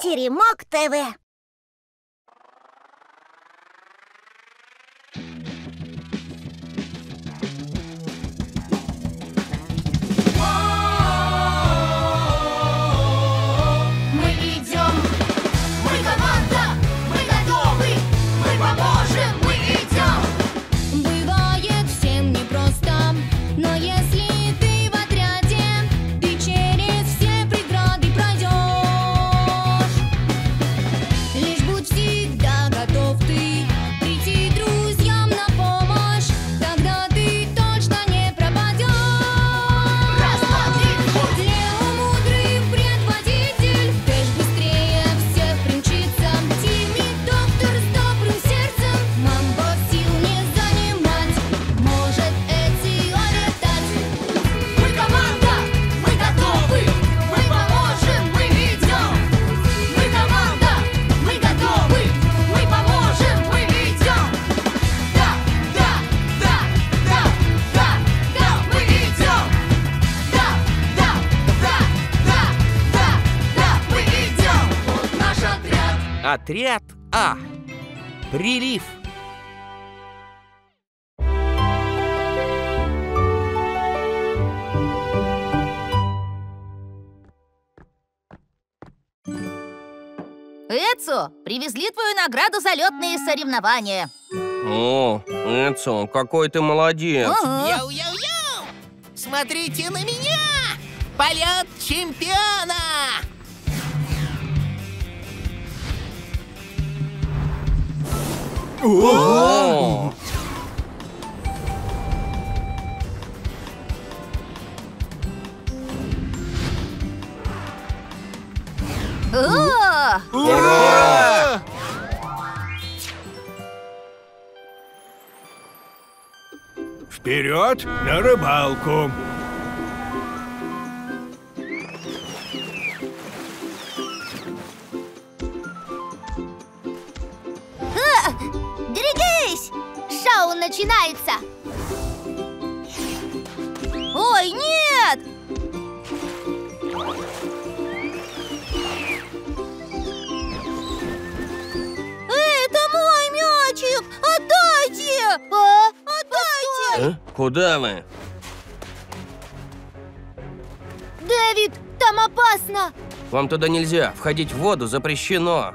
Теремок ТВ. Отряд А. Прилив. Энцио, привезли твою награду за летные соревнования. О, Энцио, какой ты молодец. Йоу-йоу-йоу! Смотрите на меня! Полет чемпиона! О-о-о! О-о-о! Ура! Вперед на рыбалку! Начинается. Ой, нет! Эй, это мой мячик! Отдайте! А? Отдайте! А? Куда вы? Дэвид, там опасно! Вам туда нельзя. Входить в воду запрещено.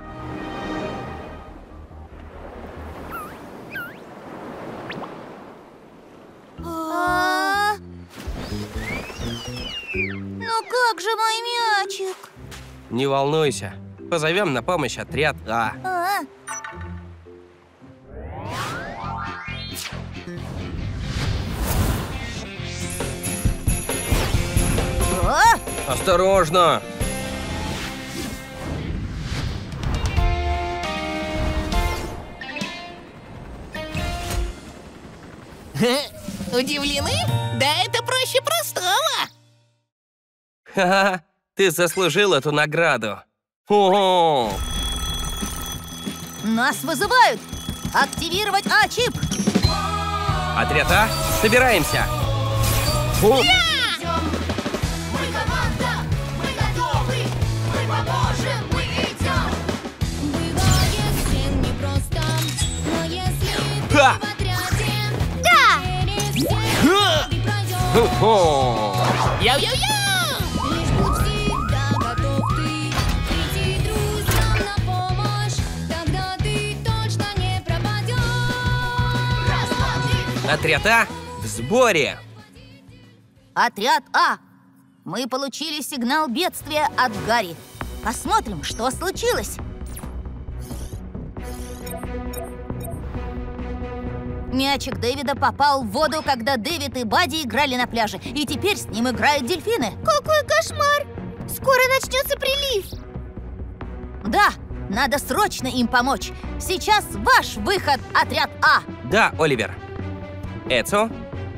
Не волнуйся, позовем на помощь отряд А. Осторожно! Удивлены? Да это проще простого! Ха-ха! Ты заслужил эту награду. О-о-о. Нас вызывают! Активировать А-чип! Отряд А, собираемся! О. Я! Мы команда! Мы готовы! Мы поможем! Мы идем! Бывает всем непросто, но если ты в отряде, теперь все ты пройдешь! Йо-йо-йо! Отряд А в сборе! Отряд А! Мы получили сигнал бедствия от Гарри. Посмотрим, что случилось. Мячик Дэвида попал в воду, когда Дэвид и Бадди играли на пляже. И теперь с ним играют дельфины. Какой кошмар! Скоро начнется прилив. Да, надо срочно им помочь. Сейчас ваш выход, отряд А. Да, Оливер. Энцио?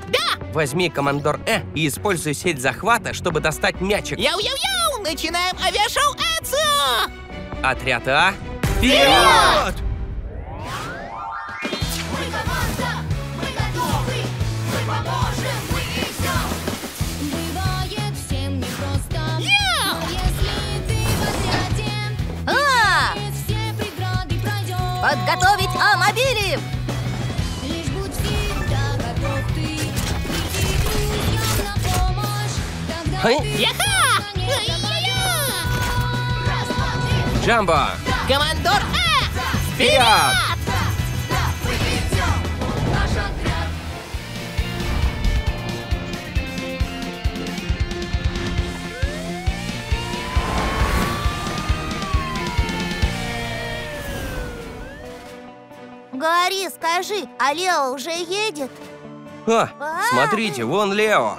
Да! Возьми командор Э и используй сеть захвата, чтобы достать мячик. Яу-яу-яу! Начинаем авиашоу Энцио! Отряд А. Вперед! Мы команда! Мы готовы! Мы поможем! Мы идем! Бывает всем непросто, но если ты в отряде, Подготовить А-мобили! Лишь будь всегда готов ты, и тебе на помощь. Тогда ты... Джамбо! Командор Э! Вперед! Гори, скажи, а Лео уже едет? Смотрите, вон Лео.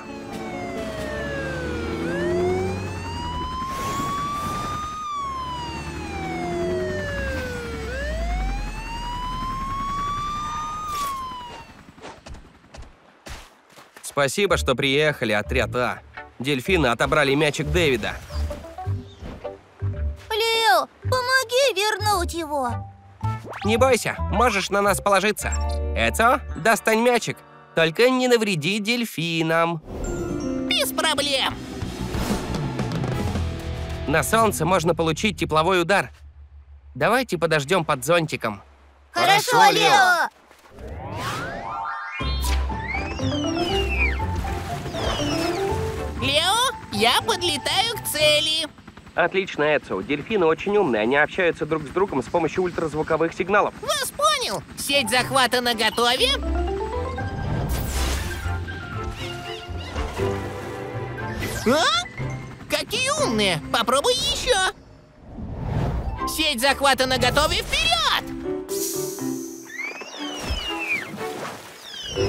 Спасибо, что приехали, отряд А. Дельфины отобрали мячик Дэвида. Лео, помоги вернуть его. Не бойся, можешь на нас положиться. Энцио, достань мячик, только не навреди дельфинам. Без проблем. На солнце можно получить тепловой удар. Давайте подождем под зонтиком. Хорошо, Лео. Лео, я подлетаю к цели. Отлично, Энцио. Дельфины очень умные. Они общаются друг с другом с помощью ультразвуковых сигналов. Вас понял! Сеть захвата наготове. Какие умные! Попробуй еще! Сеть захвата наготове, вперед!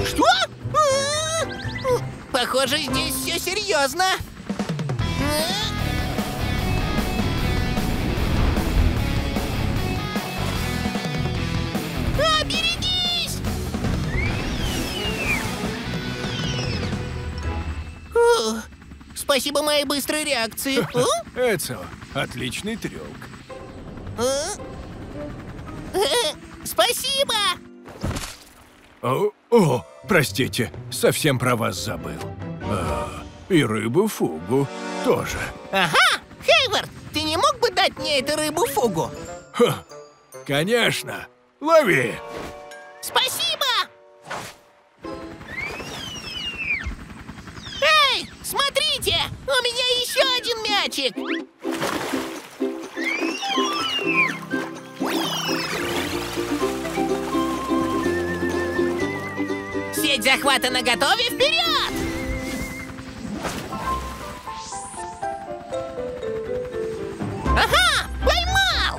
Что? Похоже, здесь все серьезно. Берегись! Спасибо моей быстрой реакции. Энцио, отличный трюк. Спасибо! О, простите, совсем про вас забыл. И рыбу-фугу тоже. Ага! Хейвард, ты не мог бы дать мне эту рыбу-фугу? Конечно! Лови! Спасибо! Эй, смотрите! У меня еще один мячик! Сеть захвата наготове, вперед! Ага! Поймал!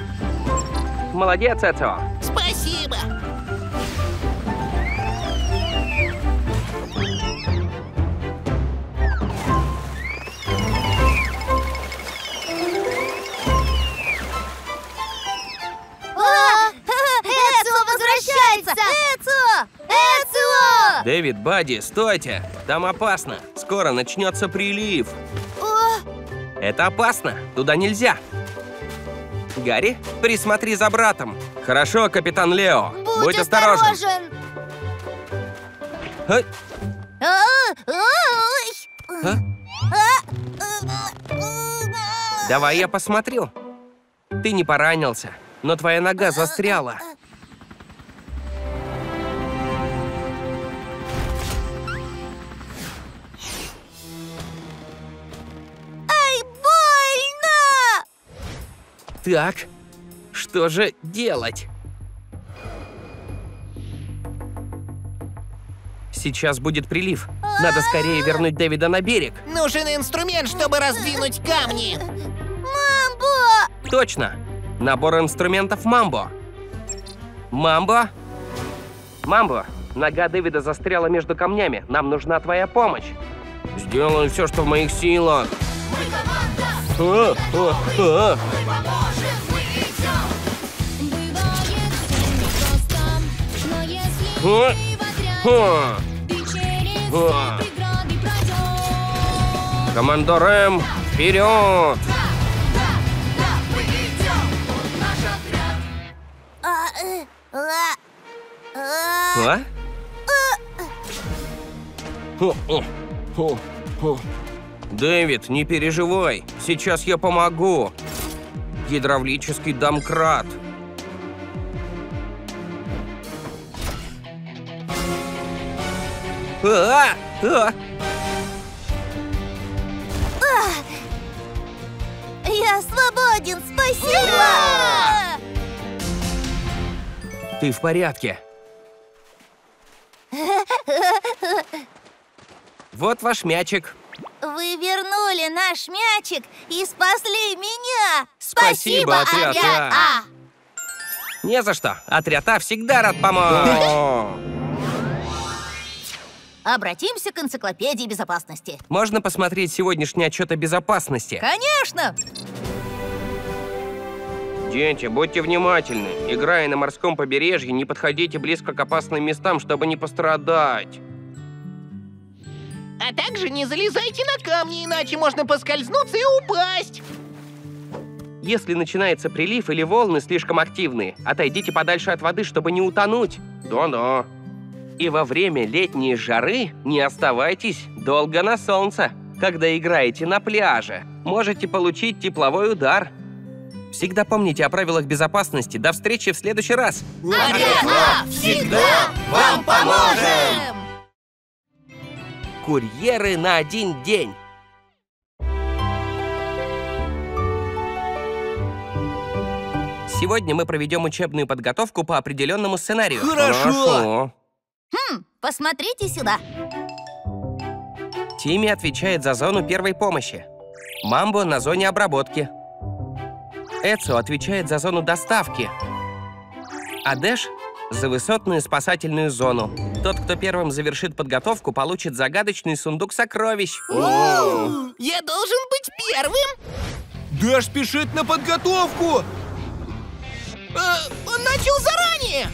Молодец, Энцио! Спасибо! Энцио! Энцио! Дэвид, Бадди, стойте! Там опасно. Скоро начнется прилив. Это опасно. Туда нельзя. Гарри, присмотри за братом. Хорошо, капитан Лео. Будь осторожен. Давай я посмотрю. Ты не поранился, но твоя нога застряла. Так, что же делать? Сейчас будет прилив. Надо скорее вернуть Дэвида на берег. Нужен инструмент, чтобы раздвинуть камни. Мамбо! Точно! Набор инструментов Мамбо. Мамбо? Мамбо, нога Дэвида застряла между камнями. Нам нужна твоя помощь. Сделаю все, что в моих силах. Командор М, вперед! Дэвид, не переживай, сейчас я помогу. Гидравлический домкрат. Я свободен, спасибо! Ты в порядке? Вот ваш мячик. Вы вернули наш мячик и спасли меня! Спасибо, Отряд А! Не за что. Отряд А всегда рад помочь. Обратимся к энциклопедии безопасности. Можно посмотреть сегодняшний отчет о безопасности? Конечно! Дети, будьте внимательны. Играя на морском побережье, не подходите близко к опасным местам, чтобы не пострадать. А также не залезайте на камни, иначе можно поскользнуться и упасть. Если начинается прилив или волны слишком активные, отойдите подальше от воды, чтобы не утонуть. Да-да. И во время летней жары не оставайтесь долго на солнце. Когда играете на пляже, можете получить тепловой удар. Всегда помните о правилах безопасности. До встречи в следующий раз. Отряд А всегда вам поможем! Курьеры на один день. Сегодня мы проведем учебную подготовку по определенному сценарию. Хорошо! Посмотрите сюда. Тимми отвечает за зону первой помощи. Мамбо на зоне обработки. Энцио отвечает за зону доставки. А Деше за высотную спасательную зону. Тот, кто первым завершит подготовку, получит загадочный сундук сокровищ. Я должен быть первым? Деше спешит на подготовку! Он начал заранее!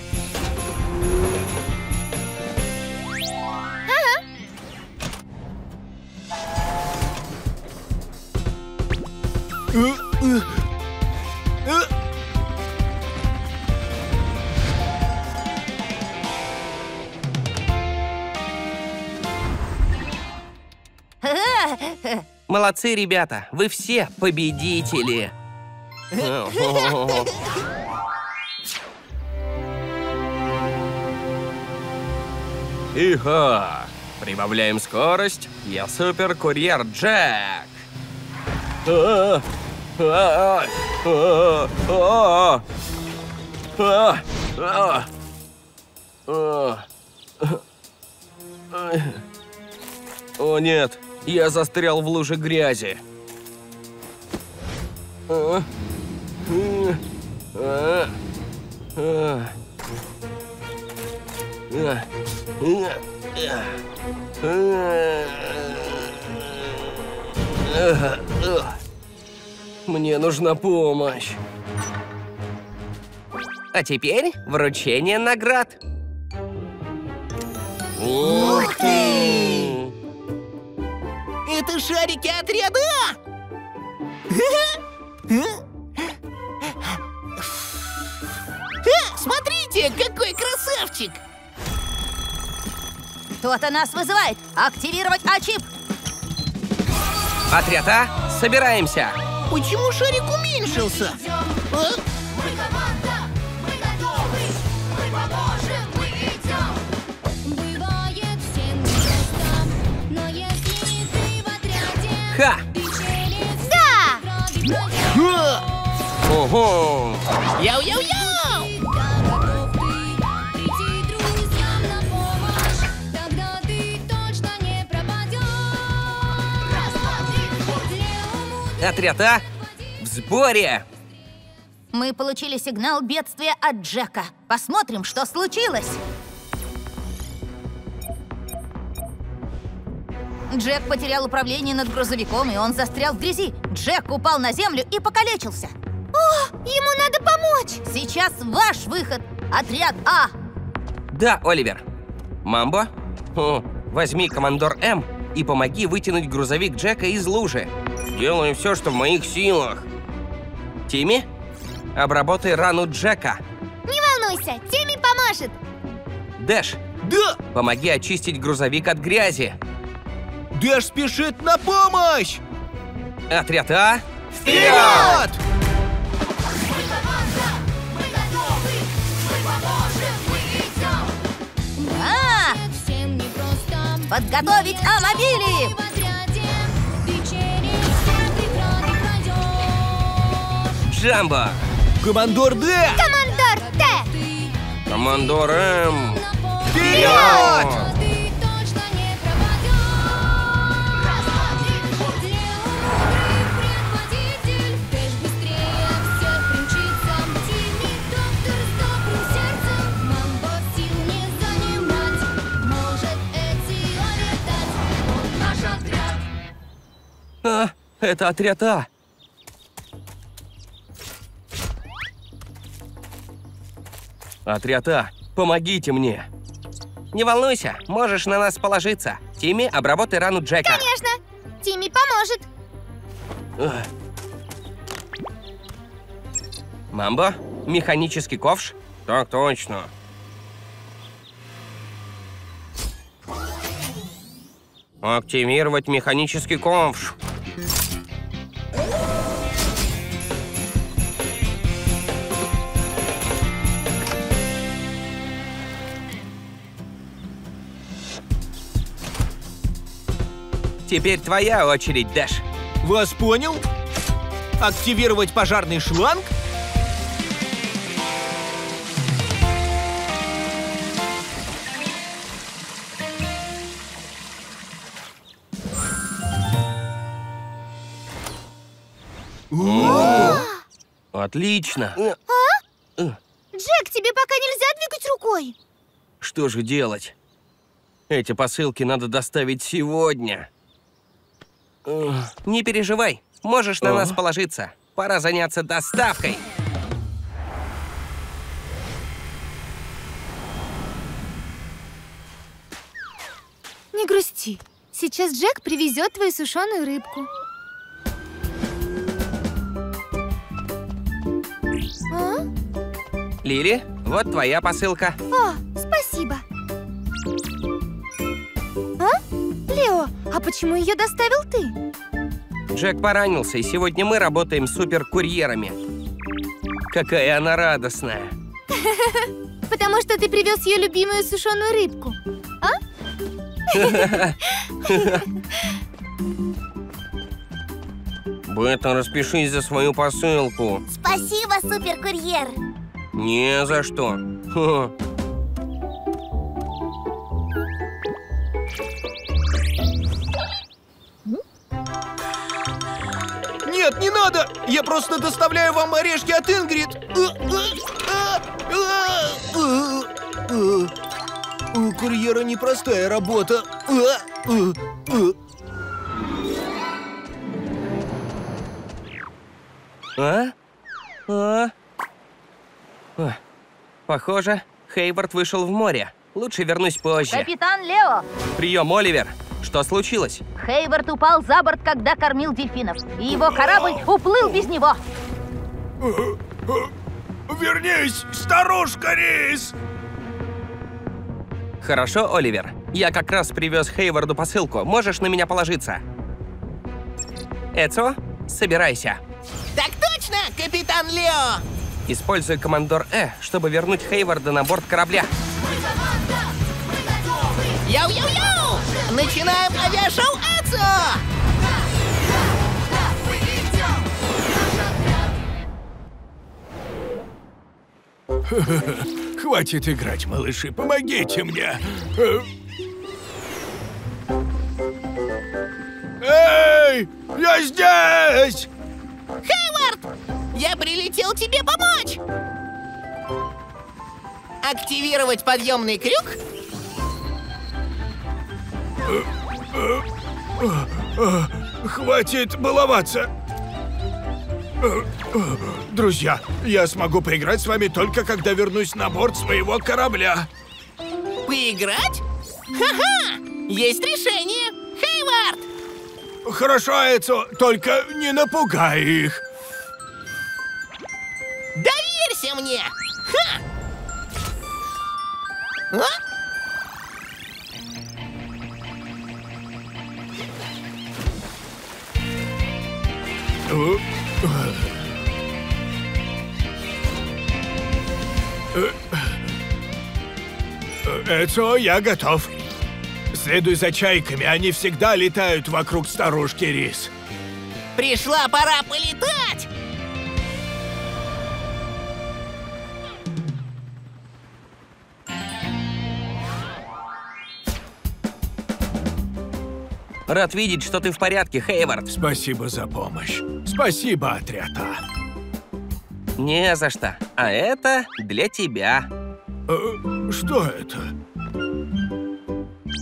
Молодцы, ребята! Вы все победители! Иха! Прибавляем скорость. Я суперкурьер Джек. О нет, я застрял в луже грязи. Мне нужна помощь. А теперь вручение наград. Ух ты! Это шарики отряда! Смотрите, какой красавчик! Кто-то нас вызывает. Активировать А-чип. Отряд А, собираемся. Почему шарик уменьшился? Мы команда, мы готовы, мы поможем, мы идем. Бывает всем непросто, но если ты в отряде, ха! Ты челюсть, да! Ты кровь. Ого! Яу-яу-яу! Готов ты прийти друзьям на помощь, тогда ты точно не пропадешь. Отряд А в сборе! Мы получили сигнал бедствия от Джека. Посмотрим, что случилось. Джек потерял управление над грузовиком, и он застрял в грязи. Джек упал на землю и покалечился. О, ему надо помочь! Сейчас ваш выход, отряд А. Да, Оливер. Мамбо, возьми командор М и помоги вытянуть грузовик Джека из лужи. Делаю все, что в моих силах. Тимми? Обработай рану Джека. Не волнуйся, Тимми поможет. Деше, да! Помоги очистить грузовик от грязи. Деше спешит на помощь! Отряд А, вперед! Мы команда, мы готовы, мы поможем, мы идем. Всем непросто, Подготовить А-мобили! Джамбо! Командор Д! Командор Т! Командор М! Вперед! А, это отряд А. Отряд А, помогите мне. Не волнуйся, можешь на нас положиться. Тимми, обработай рану Джека. Конечно, Тимми поможет. Мамбо, механический ковш? Так точно. Активировать механический ковш. Теперь твоя очередь, Дэш. Вас понял? Активировать пожарный шланг? Отлично. Джек, тебе пока нельзя двигать рукой. Что же делать? Эти посылки надо доставить сегодня. Не переживай, можешь на нас положиться. Пора заняться доставкой. Не грусти. Сейчас Джек привезет твою сушеную рыбку. А? Лили, вот твоя посылка. О, спасибо. Лео, а почему ее доставил ты? Джек поранился, и сегодня мы работаем суперкурьерами. Какая она радостная. Потому что ты привез ее любимую сушеную рыбку, а? Бетта, распишись за свою посылку. Спасибо, суперкурьер. Не за что. Нет, не надо! Я просто доставляю вам орешки от Ингрид. У курьера непростая работа. Похоже, Хейвард вышел в море. Лучше вернусь позже. Капитан Лео! Прием, Оливер! Что случилось? Хейвард упал за борт, когда кормил дельфинов. И его корабль уплыл без него. Вернись, старушка Рис! Хорошо, Оливер. Я как раз привез Хейварду посылку. Можешь на меня положиться? Энцио, собирайся. Так точно, капитан Лео! Используй командор Э, чтобы вернуть Хейварда на борт корабля. Йоу-йоу-йоу! Начинаем авиашоу «Энцио»! Хватит играть, малыши, помогите мне! Эй, я здесь! Хейвард! Я прилетел тебе помочь! Активировать подъемный крюк? Хватит баловаться! Друзья, я смогу поиграть с вами только когда вернусь на борт своего корабля. Поиграть? Ха-ха! Есть решение! Хейвард! Хорошо, Эцо, только не напугай их! Доверься мне! Ха! А? Эцо, я готов. Следуй за чайками, они всегда летают вокруг старушки Рис. Пришла пора полетать! Рад видеть, что ты в порядке, Хейвард. Спасибо за помощь. Спасибо, отряд А. Не за что. А это для тебя. Что это?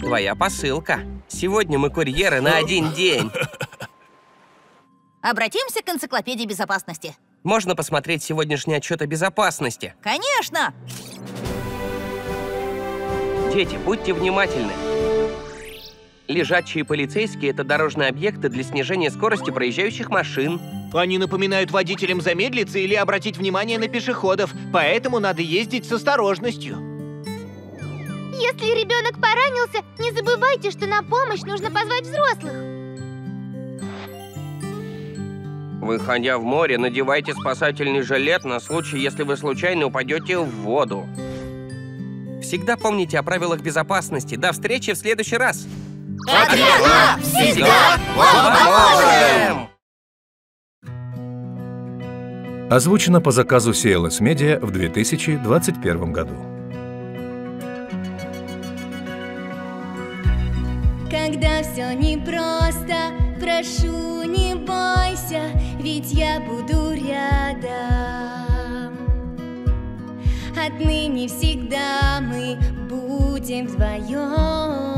Твоя посылка. Сегодня мы курьеры на один день. Обратимся к энциклопедии безопасности. Можно посмотреть сегодняшний отчет о безопасности? Конечно! Дети, будьте внимательны. Лежачие полицейские – это дорожные объекты для снижения скорости проезжающих машин. Они напоминают водителям замедлиться или обратить внимание на пешеходов, поэтому надо ездить с осторожностью. Если ребенок поранился, не забывайте, что на помощь нужно позвать взрослых. Выходя в море, надевайте спасательный жилет на случай, если вы случайно упадете в воду. Всегда помните о правилах безопасности. До встречи в следующий раз! Отряд А всегда вам поможем! Озвучено по заказу CLS Media в 2021 году. Когда все непросто, прошу, не бойся, ведь я буду рядом. Отныне всегда мы будем вдвоем.